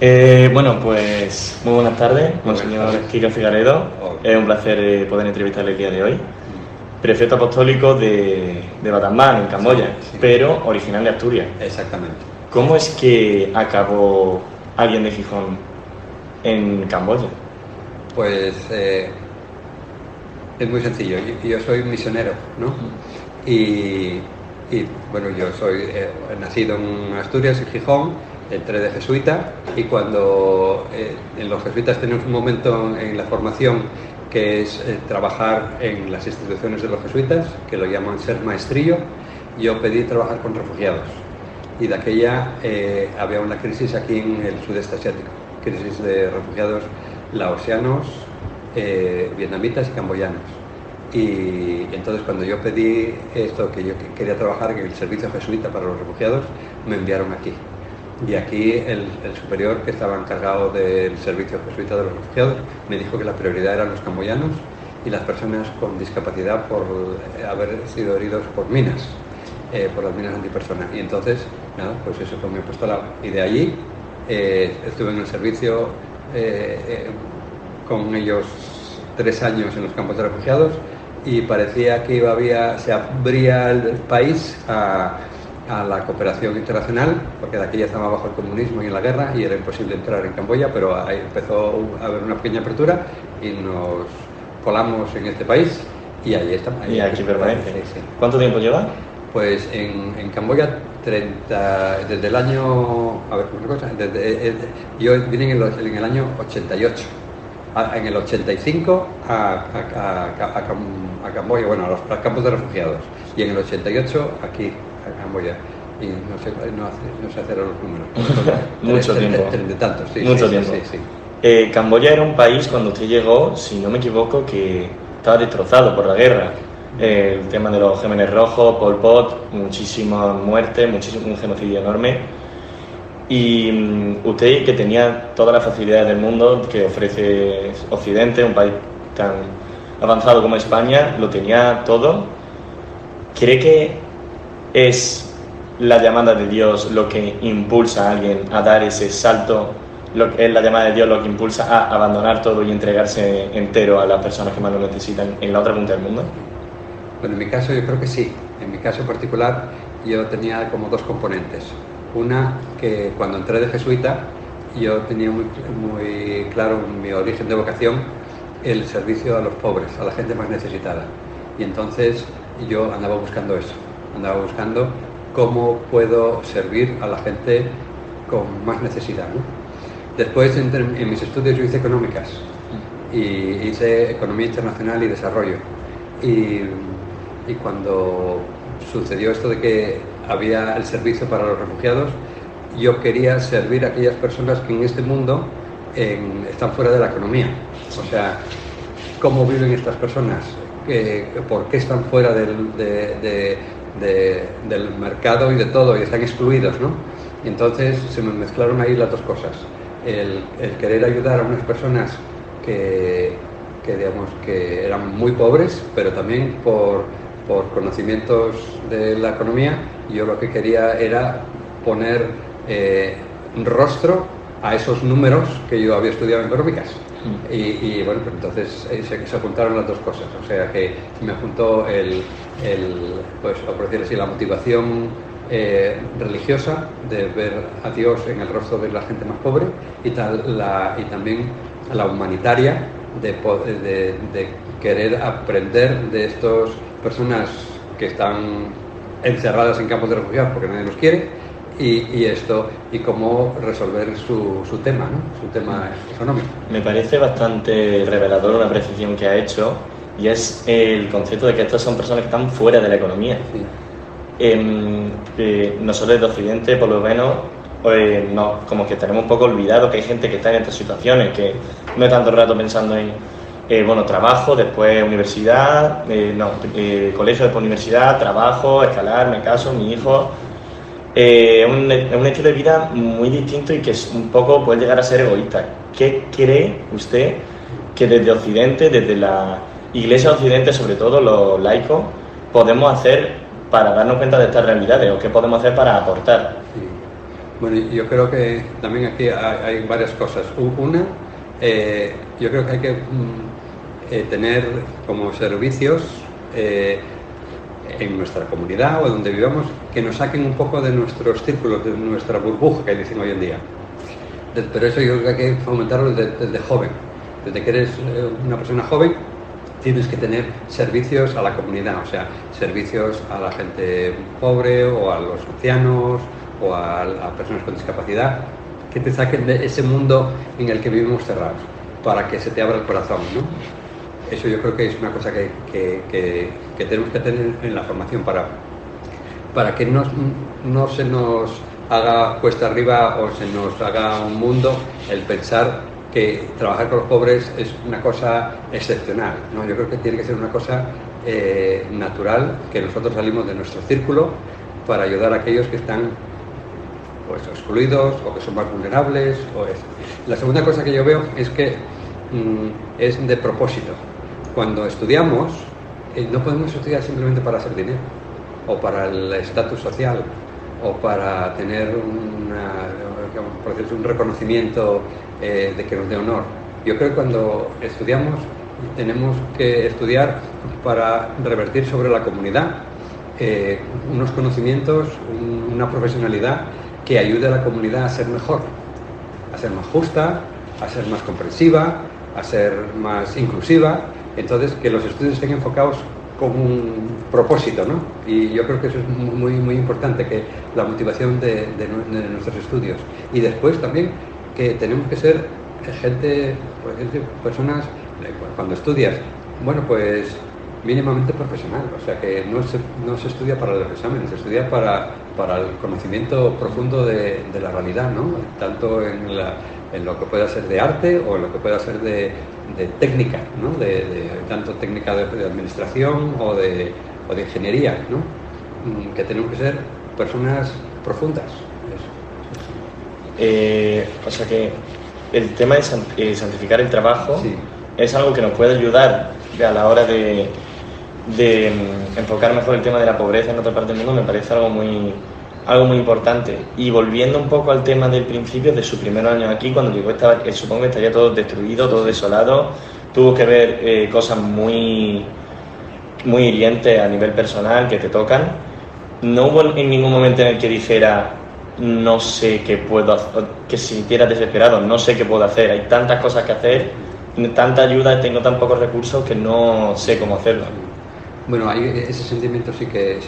Bueno, pues muy buenas tardes, Monseñor Kike Figaredo. Es un placer poder entrevistarle el día de hoy. Prefecto apostólico de Battambang, en Camboya, sí, sí, pero original de Asturias. Exactamente. ¿Cómo es que acabó alguien de Gijón en Camboya? Pues es muy sencillo. Yo soy misionero, ¿no? Y bueno, yo soy nacido en Asturias, en Gijón, entré de jesuita, y cuando los jesuitas tenemos un momento en la formación que es trabajar en las instituciones de los jesuitas, que lo llaman ser maestrillo, yo pedí trabajar con refugiados. Y de aquella había una crisis aquí en el sudeste asiático, crisis de refugiados laosianos, vietnamitas y camboyanos. Y entonces cuando yo pedí esto, que yo quería trabajar en el servicio jesuita para los refugiados, me enviaron aquí. Y aquí el superior que estaba encargado del servicio jesuita de los refugiados me dijo que la prioridad eran los camboyanos y las personas con discapacidad por haber sido heridos por minas, por las minas antipersona. Y entonces, nada, pues eso fue mi apostolado. Y de allí estuve en el servicio con ellos 3 años en los campos de refugiados, y parecía que se abría el país a la cooperación internacional, porque de aquí ya estaba bajo el comunismo y en la guerra, y era imposible entrar en Camboya, pero ahí empezó a haber una pequeña apertura y nos colamos en este país, y ahí estamos. Y aquí permanece. Sí, sí. ¿Cuánto tiempo lleva? Pues en Camboya, desde el año... A ver, una cosa. Yo vine en el año 88. En el 85 a Camboya, bueno, a los campos de refugiados. Y en el 88 aquí, a Camboya. Y no sé hacer los números. Mucho tiempo. 30 y tantos, sí. Mucho tiempo. Sí, sí. Camboya era un país, cuando usted llegó, si no me equivoco, que estaba destrozado por la guerra. El tema de los Jemeres Rojos, Pol Pot, muchísimas muertes, un genocidio enorme. Y usted, que tenía todas las facilidades del mundo que ofrece Occidente, un país tan avanzado como España, lo tenía todo. ¿Cree que es la llamada de Dios lo que impulsa a alguien a dar ese salto? ¿Es la llamada de Dios lo que impulsa a abandonar todo y entregarse entero a las personas que más lo necesitan en la otra punta del mundo? Bueno, en mi caso yo creo que sí. En mi caso particular yo tenía como 2 componentes. Una, que cuando entré de jesuita yo tenía muy claro mi origen de vocación, el servicio a los pobres, a la gente más necesitada. Y entonces yo andaba buscando eso, andaba buscando cómo puedo servir a la gente con más necesidad, ¿no? Después en mis estudios yo hice económicas, y hice economía internacional y desarrollo. Y cuando sucedió esto de que había el servicio para los refugiados, yo quería servir a aquellas personas que en este mundo están fuera de la economía. O sea, ¿cómo viven estas personas? ¿Por qué están fuera del mercado y de todo? Y están excluidos, ¿no? Y entonces se me mezclaron ahí las 2 cosas. El querer ayudar a unas personas que digamos que eran muy pobres, pero también por conocimientos de la economía, yo lo que quería era poner rostro a esos números que yo había estudiado en económicas. Y bueno, pues entonces se juntaron las 2 cosas, o sea que me juntó pues, por decir así, la motivación religiosa de ver a Dios en el rostro de la gente más pobre, y también la humanitaria de querer aprender de estas personas que están encerradas en campos de refugiados porque nadie los quiere, y cómo resolver su tema, ¿no? Su tema económico. Me parece bastante revelador una apreciación que ha hecho, y es el concepto de que estas son personas que están fuera de la economía. Sí. Nosotros de Occidente, por lo menos, no, como que tenemos un poco olvidado que hay gente que está en estas situaciones, que no es tanto rato pensando en bueno, trabajo, después universidad, colegio, después universidad, trabajo, escalar, me caso, mi hijo. Es un estilo de vida muy distinto y que es un poco puede llegar a ser egoísta. ¿Qué cree usted que desde Occidente, desde la Iglesia Occidente, sobre todo los laicos, podemos hacer para darnos cuenta de estas realidades, o qué podemos hacer para aportar? Sí. Bueno, yo creo que también aquí hay varias cosas. Una, yo creo que hay que tener como servicios en nuestra comunidad o donde vivamos, que nos saquen un poco de nuestros círculos, de nuestra burbuja que dicen hoy en día. Pero eso yo creo que hay que fomentarlo desde joven. Desde que eres una persona joven tienes que tener servicios a la comunidad, o sea, servicios a la gente pobre o a los ancianos o a personas con discapacidad, que te saquen de ese mundo en el que vivimos cerrados, para que se te abra el corazón, ¿no? Eso yo creo que es una cosa que tenemos que tener en la formación para que no se nos haga cuesta arriba o se nos haga un mundo el pensar que trabajar con los pobres es una cosa excepcional, ¿no? Yo creo que tiene que ser una cosa natural, que nosotros salimos de nuestro círculo para ayudar a aquellos que están pues, excluidos o que son más vulnerables. La segunda cosa que yo veo es que es de propósito. Cuando estudiamos, no podemos estudiar simplemente para hacer dinero o para el estatus social o para tener un reconocimiento de que nos dé honor. Yo creo que cuando estudiamos tenemos que estudiar para revertir sobre la comunidad unos conocimientos, una profesionalidad que ayude a la comunidad a ser mejor, a ser más justa, a ser más comprensiva, a ser más inclusiva. Entonces, que los estudios estén enfocados con un propósito, ¿no? Y yo creo que eso es muy, muy importante, que la motivación de nuestros estudios. Y después también que tenemos que ser gente, por ejemplo, personas, cuando estudias, bueno, pues mínimamente profesional, o sea que no se estudia para los exámenes, se estudia para el conocimiento profundo de la realidad, ¿no? Tanto en lo que pueda ser de arte o en lo que pueda ser de técnica, ¿no? Tanto técnica de administración o de ingeniería, ¿no? Que tenemos que ser personas profundas. O sea que el tema de santificar el trabajo, sí, es algo que nos puede ayudar a la hora de enfocar mejor el tema de la pobreza en otra parte del mundo. Me parece algo muy importante. Y volviendo un poco al tema del principio, de su primer año aquí, cuando llegó, supongo que estaría todo destruido, todo desolado, tuvo que ver cosas muy, muy hirientes a nivel personal que te tocan. No hubo en ningún momento en el que dijera, no sé qué puedo hacer, que se sintiera desesperado, no sé qué puedo hacer, hay tantas cosas que hacer, tanta ayuda, tengo tan pocos recursos que no sé cómo hacerlo. Bueno, ese sentimiento sí que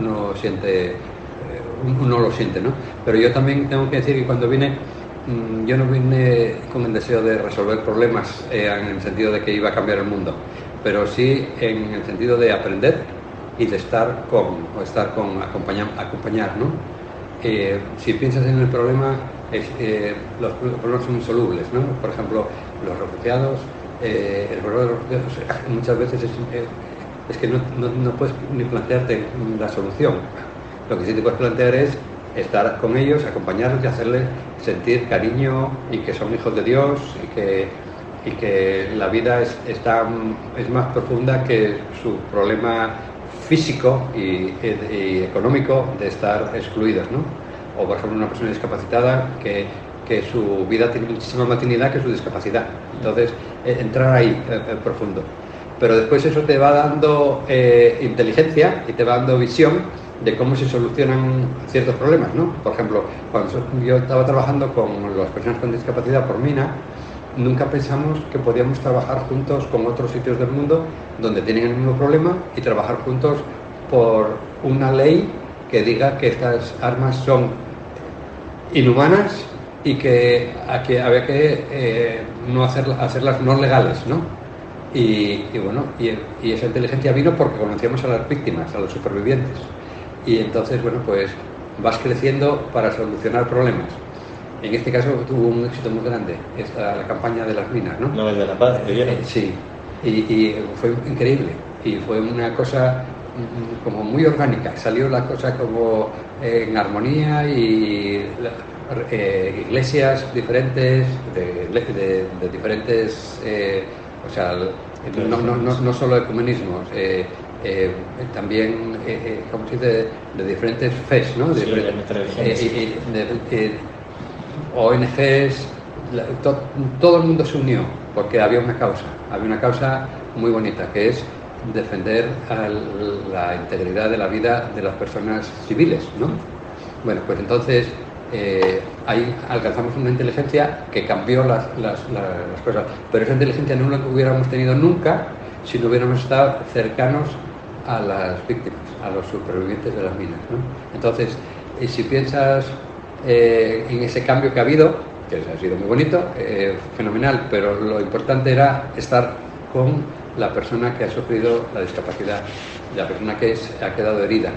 uno lo siente, ¿no? Pero yo también tengo que decir que cuando vine, yo no vine con el deseo de resolver problemas en el sentido de que iba a cambiar el mundo, pero sí en el sentido de aprender y de acompañar, ¿no? Si piensas en el problema, los problemas son insolubles, ¿no? Por ejemplo, los refugiados, el problema de los refugiados muchas veces es que no puedes ni plantearte la solución. Lo que sí te puedes plantear es estar con ellos, acompañarlos y hacerles sentir cariño y que son hijos de Dios y que la vida es más profunda que su problema físico y económico de estar excluidos, ¿no? O por ejemplo una persona discapacitada que su vida tiene muchísima más dignidad que su discapacidad. Entonces, entrar ahí profundo. Pero después eso te va dando inteligencia y te va dando visión de cómo se solucionan ciertos problemas, ¿no? Por ejemplo, cuando yo estaba trabajando con las personas con discapacidad por Mina, nunca pensamos que podíamos trabajar juntos con otros sitios del mundo donde tienen el mismo problema y trabajar juntos por una ley que diga que estas armas son inhumanas y que había que no hacerlas no legales, ¿no? Y bueno, y esa inteligencia vino porque conocíamos a las víctimas, a los supervivientes. Y entonces, bueno, pues vas creciendo para solucionar problemas. En este caso tuvo un éxito muy grande, la campaña de las minas, ¿no? No, es de la paz, de Viena. Sí, y fue increíble. Y fue una cosa como muy orgánica, salió la cosa como en armonía y iglesias diferentes, de diferentes, o sea, no solo ecumenismos, también, como se dice, de diferentes FES, ¿no? Sí, de ONGs, todo el mundo se unió porque había una causa muy bonita, que es defender la integridad de la vida de las personas civiles, ¿no? Bueno, pues entonces ahí alcanzamos una inteligencia que cambió las cosas, pero esa inteligencia no la hubiéramos tenido nunca si no hubiéramos estado cercanos a las víctimas, a los supervivientes de las minas, ¿no? Entonces, si piensas en ese cambio que ha habido, que ha sido muy bonito, fenomenal, pero lo importante era estar con la persona que ha sufrido la discapacidad, la persona que ha quedado herida,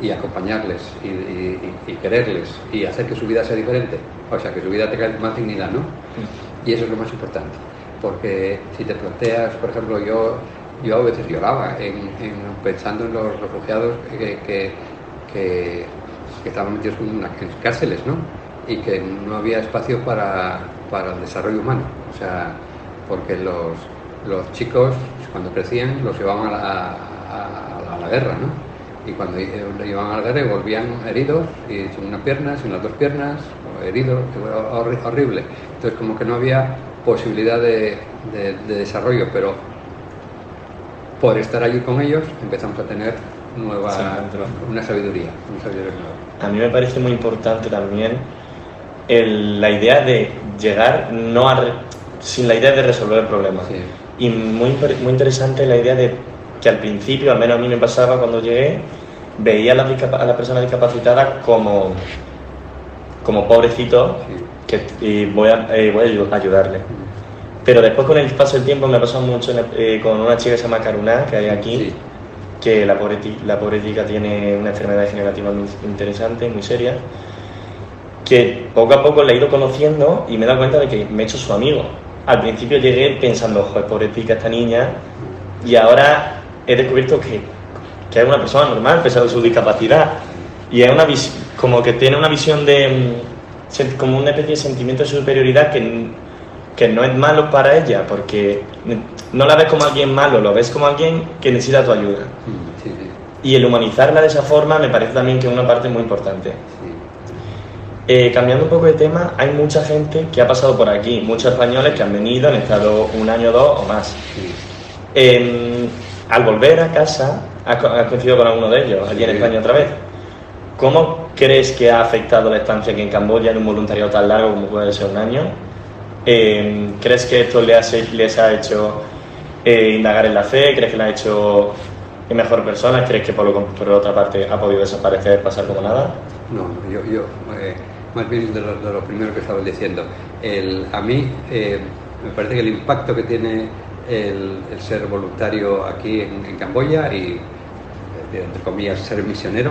y acompañarles y quererles y hacer que su vida sea diferente, o sea, que su vida tenga más dignidad, ¿no? Y eso es lo más importante, porque si te planteas, por ejemplo, yo a veces lloraba pensando en los refugiados que estaban metidos en cárceles, ¿no? Y que no había espacio para el desarrollo humano, o sea, porque los chicos cuando crecían los llevaban a la guerra, ¿no? Y cuando lo llevaban a la guerra volvían heridos, y sin una pierna, sin las dos piernas, heridos, horrible. Entonces como que no había posibilidad de desarrollo, pero por estar allí con ellos empezamos a tener una sabiduría nueva. A mí me parece muy importante también la idea de llegar sin la idea de resolver el problema. Sí. Y muy interesante la idea de que al principio, al menos a mí me pasaba cuando llegué, veía a la persona discapacitada como pobrecito, sí, y voy a ayudarle. Sí. Pero después, con el paso del tiempo, me ha pasado mucho con una chica que se llama Caruna, que hay aquí, sí, que la pobre chica tiene una enfermedad degenerativa muy interesante, muy seria, que poco a poco la he ido conociendo y me he dado cuenta de que me he hecho su amigo. Al principio llegué pensando, joder, pobre chica esta niña, y ahora he descubierto que es una persona normal, a pesar de su discapacidad, y es como que tiene una visión como una especie de sentimiento de superioridad que no es malo para ella, porque no la ves como alguien malo, lo ves como alguien que necesita tu ayuda. Sí, sí. Y el humanizarla de esa forma me parece también que es una parte muy importante. Sí. Cambiando un poco de tema, hay mucha gente que ha pasado por aquí, muchos españoles que han venido, han estado un año, 2 o más. Sí. Al volver a casa, ¿has coincidido con alguno de ellos allí en España otra vez? ¿Cómo crees que ha afectado la estancia aquí en Camboya, en un voluntariado tan largo como puede ser un año? ¿Crees que esto les ha hecho indagar en la fe? ¿Crees que les ha hecho mejor persona? ¿Crees que por otra parte ha podido desaparecer, pasar como nada? No, yo más bien de lo primero que estabas diciendo. A mí me parece que el impacto que tiene el ser voluntario aquí en Camboya, y entre comillas ser misionero,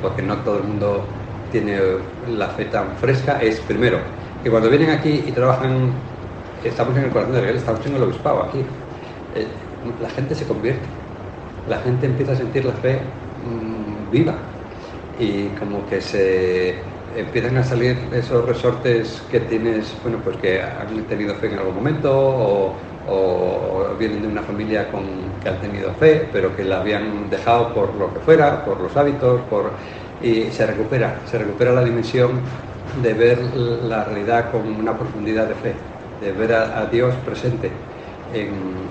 porque no todo el mundo tiene la fe tan fresca, es primero que cuando vienen aquí y trabajan, estamos en el corazón de la iglesia, estamos en el obispado aquí, la gente se convierte, la gente empieza a sentir la fe viva, y como que empiezan a salir esos resortes que tienes, bueno, pues que han tenido fe en algún momento, o vienen de una familia que han tenido fe, pero que la habían dejado por lo que fuera, por los hábitos, y se recupera la dimensión de ver la realidad con una profundidad de fe, de ver a Dios presente y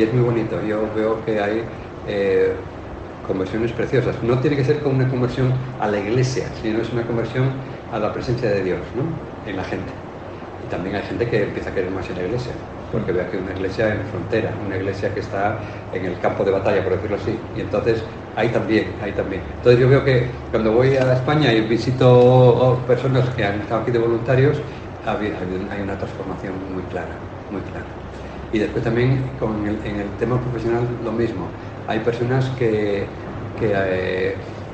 es muy bonito. Yo veo que hay conversiones preciosas. No tiene que ser como una conversión a la iglesia, sino es una conversión a la presencia de Dios, ¿no?, en la gente. Y también hay gente que empieza a querer más en la iglesia, porque ve aquí una iglesia en frontera, una iglesia que está en el campo de batalla, por decirlo así. Y entonces ahí también. Entonces yo veo que cuando voy a España y visito personas que han estado aquí de voluntarios, hay una transformación muy clara, muy clara. Y después también en el tema profesional lo mismo. Hay personas que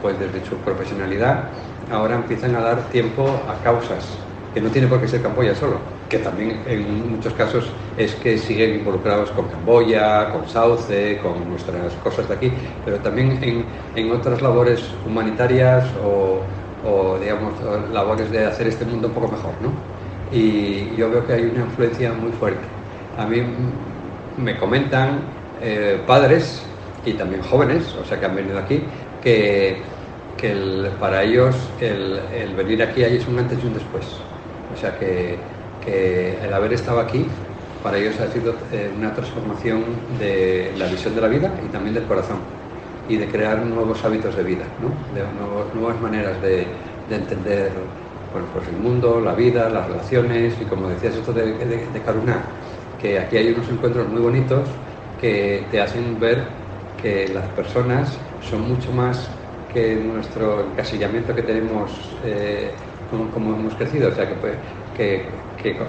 pues desde su profesionalidad ahora empiezan a dar tiempo a causas que no tiene por qué ser Camboya solo, que también en muchos casos es que siguen involucrados con Camboya, con Sauce, con nuestras cosas de aquí, pero también en otras labores humanitarias o digamos labores de hacer este mundo un poco mejor, ¿no? Y yo veo que hay una influencia muy fuerte. A mí me comentan padres y también jóvenes, o sea, que han venido aquí, que para ellos el venir aquí es un antes y un después. O sea, que el haber estado aquí para ellos ha sido una transformación de la visión de la vida y también del corazón, y de crear nuevos hábitos de vida, ¿no? De nuevas maneras de entender, bueno, pues el mundo, la vida, las relaciones, y como decías esto de Caruna, que aquí hay unos encuentros muy bonitos que te hacen ver que las personas son mucho más que nuestro encasillamiento que tenemos, como hemos crecido. O sea, que, pues, que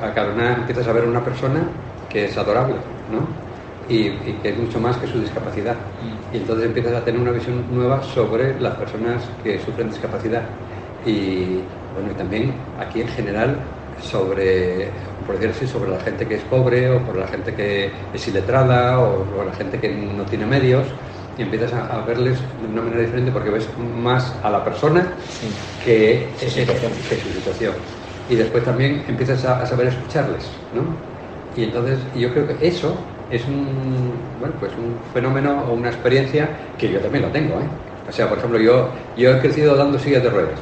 a Caruna empiezas a ver una persona que es adorable, ¿no? Y que es mucho más que su discapacidad. Y entonces empiezas a tener una visión nueva sobre las personas que sufren discapacidad. Y bueno, y también aquí en general sobre, por decir así, sobre la gente que es pobre, o por la gente que es iletrada, o la gente que no tiene medios, y empiezas a verles de una manera diferente, porque ves más a la persona que su situación. Y después también empiezas a saber escucharles, ¿no? Y entonces yo creo que eso es un fenómeno o una experiencia que yo también la tengo, ¿eh? O sea, por ejemplo, yo he crecido dando sillas de ruedas,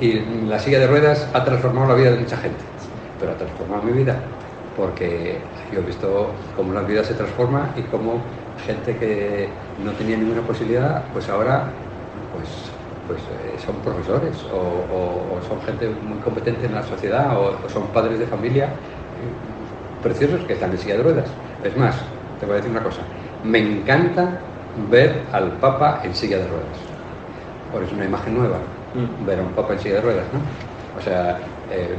y la silla de ruedas ha transformado la vida de mucha gente, pero ha transformado mi vida, porque yo he visto cómo la vida se transforma y cómo gente que no tenía ninguna posibilidad, pues ahora pues son profesores, o son gente muy competente en la sociedad, o son padres de familia preciosos que están en silla de ruedas. Es más, te voy a decir una cosa, me encanta ver al Papa en silla de ruedas, porque es una imagen nueva, ver a un Papa en silla de ruedas, ¿no? O sea,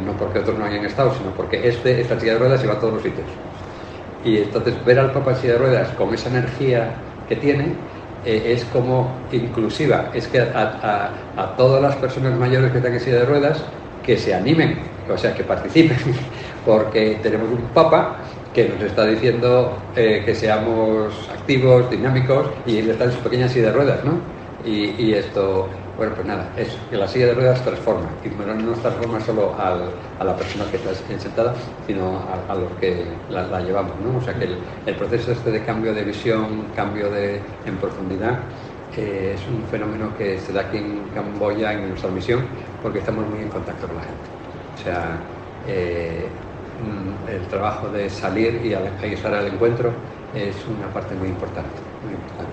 no porque otros no hayan estado, sino porque esta silla de ruedas se va a todos los sitios. Y entonces ver al Papa en silla de ruedas con esa energía que tiene, es como inclusiva, es que a todas las personas mayores que están en silla de ruedas, que se animen, o sea, que participen, porque tenemos un Papa que nos está diciendo que seamos activos, dinámicos, y él está en su pequeña silla de ruedas, ¿no? Y esto, bueno, pues nada, es que la silla de ruedas transforma, y bueno, no transforma solo a la persona que está sentada, sino a los que la llevamos, ¿no? O sea, que el proceso este de cambio de visión, cambio en profundidad, es un fenómeno que se da aquí en Camboya, en nuestra misión, porque estamos muy en contacto con la gente. O sea, el trabajo de salir y estar al encuentro es una parte muy importante, muy importante.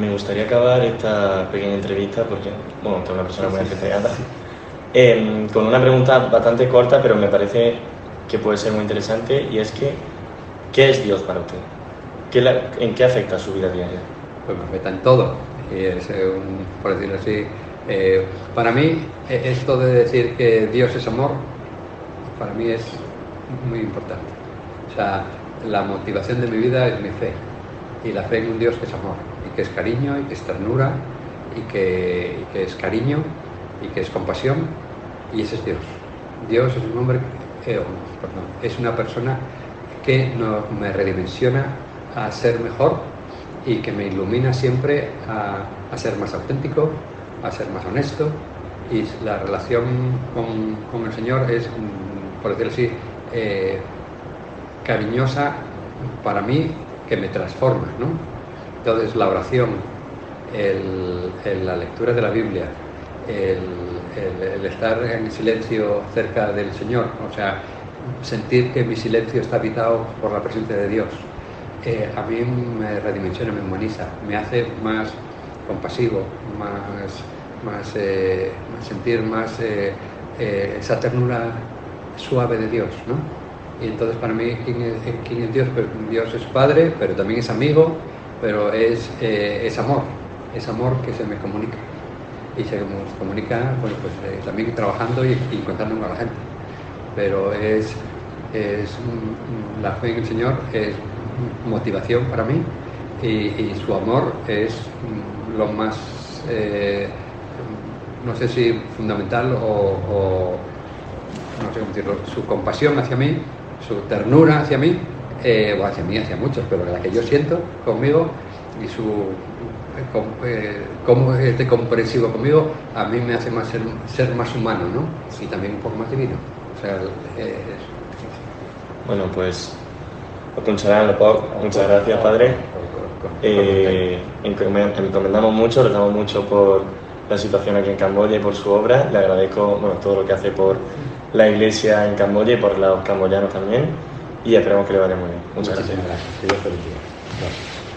Me gustaría acabar esta pequeña entrevista, porque bueno, tengo una persona muy especializada, con una pregunta bastante corta, pero me parece que puede ser muy interesante, y es que ¿qué es Dios para usted? ¿En qué afecta su vida diaria? Pues me afecta en todo, y es por decirlo así, para mí esto de decir que Dios es amor, para mí es muy importante. O sea, la motivación de mi vida es mi fe, y la fe en un Dios que es amor, y que es cariño, y que es ternura, y que es cariño, y que es compasión, y ese es Dios. Dios es un hombre, es una persona que me redimensiona a ser mejor, y que me ilumina siempre a ser más auténtico, a ser más honesto, y la relación con el Señor es, por decirlo así, cariñosa para mí, que me transforma, ¿no? Entonces la oración, la lectura de la Biblia, el estar en silencio cerca del Señor, o sea, sentir que mi silencio está habitado por la presencia de Dios, a mí me redimensiona, me humaniza, me hace más compasivo, sentir más esa ternura suave de Dios, ¿no? Y entonces para mí, ¿quién es Dios? Pues Dios es Padre, pero también es amigo, pero es amor que se me comunica. Y se nos comunica, bueno, pues también trabajando y contándome a la gente. Pero la fe en el Señor es motivación para mí, y su amor es lo más, no sé si fundamental o no sé cómo decirlo, su compasión hacia mí, su ternura hacia mí, o hacia mí, hacia muchos, pero la que yo siento conmigo, y cómo es de comprensivo conmigo, a mí me hace más ser más humano, ¿no? Y también un poco más divino. O sea, bueno, pues Muchas gracias, Padre. Encomendamos mucho, rezamos mucho por la situación aquí en Camboya y por su obra. Le agradezco todo lo que hace por la iglesia en Camboya y por los camboyanos también. Y esperamos que le vaya muy bien. Muchas gracias. Que Dios te bendiga. Gracias.